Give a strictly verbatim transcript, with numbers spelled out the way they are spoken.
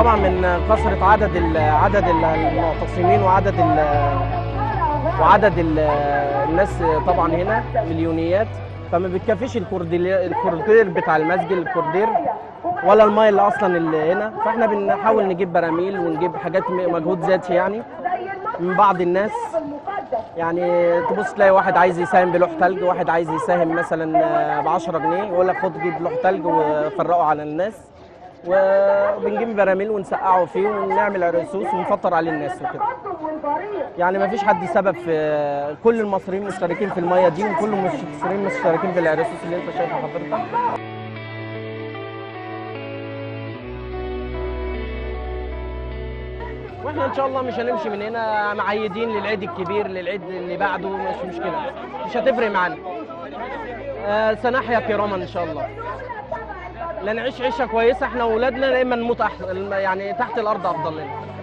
طبعا من كثرة عدد ال عدد المعتصمين وعدد ال وعدد ال الناس طبعا هنا مليونيات، فما بتكفيش الكوردير بتاع المسجد الكوردير ولا المايه اللي اصلا اللي هنا. فاحنا بنحاول نجيب براميل ونجيب حاجات مجهود ذاتي يعني من بعض الناس، يعني تبص تلاقي واحد عايز يساهم بلوح ثلج، واحد عايز يساهم مثلا ب عشرة جنيه يقول لك خد جيب لوح ثلج وفرقه على الناس، وبنجيب براميل ونسقعه فيه ونعمل عرقسوس ونفطر عليه الناس وكده. يعني ما فيش حد سبب في، كل المصريين مشتركين في الميه دي، وكل المصريين مشتركين في العرقسوس اللي انت شايفه حضرتك. واحنا ان شاء الله مش هنمشي من هنا معيدين للعيد الكبير، للعيد اللي بعده مش مشكله، مش هتفرق معانا. آه سنحيا كراما ان شاء الله، لنعيش عيشه كويسه احنا واولادنا، يا اما نموت يعني تحت الارض افضل لنا.